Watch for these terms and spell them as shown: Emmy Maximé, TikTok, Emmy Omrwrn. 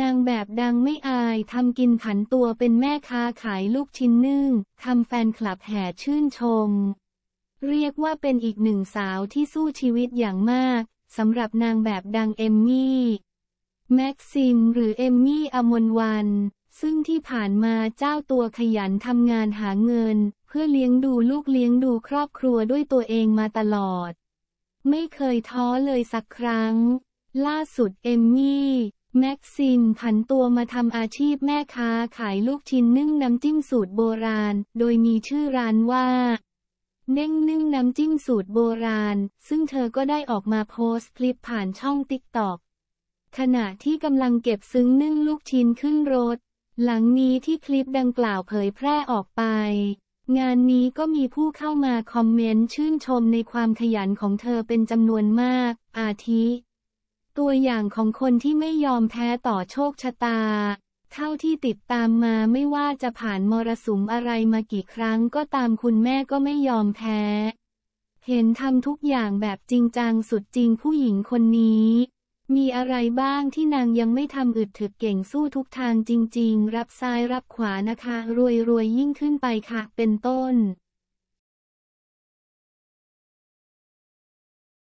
นางแบบดังไม่อายทำกินผันตัวเป็นแม่ค้าขายลูกชิ้นนึ่งทำแฟนคลับแห่ชื่นชมเรียกว่าเป็นอีกหนึ่งสาวที่สู้ชีวิตอย่างมากสำหรับนางแบบดังเอมมี่แม็กซิมหรือเอมมี่อมรวรรณซึ่งที่ผ่านมาเจ้าตัวขยันทำงานหาเงินเพื่อเลี้ยงดูลูกเลี้ยงดูครอบครัวด้วยตัวเองมาตลอดไม่เคยท้อเลยสักครั้งล่าสุดเอมมี่แม็กซิมผันตัวมาทำอาชีพแม่ค้าขายลูกชิ้นนึ่งน้ำจิ้มสูตรโบราณโดยมีชื่อร้านว่าเด้งนึ่งน้ำจิ้มสูตรโบราณซึ่งเธอก็ได้ออกมาโพสต์คลิปผ่านช่อง TikTok ขณะที่กำลังเก็บซึ้งนึ่งลูกชิ้นขึ้นรถหลังนี้ที่คลิปดังกล่าวเผยแพร่ออกไปงานนี้ก็มีผู้เข้ามาคอมเมนต์ชื่นชมในความขยันของเธอเป็นจำนวนมากอาทิตัวอย่างของคนที่ไม่ยอมแพ้ต่อโชคชะตาเท่าที่ติดตามมาไม่ว่าจะผ่านมรสุมอะไรมากี่ครั้งก็ตามคุณแม่ก็ไม่ยอมแพ้เห็นทำทุกอย่างแบบจริงจังสุดจริงผู้หญิงคนนี้มีอะไรบ้างที่นางยังไม่ทำอึดถึกเก่งสู้ทุกทางจริงๆรับซ้ายรับขวานะคะรวยๆยิ่งขึ้นไปค่ะเป็นต้น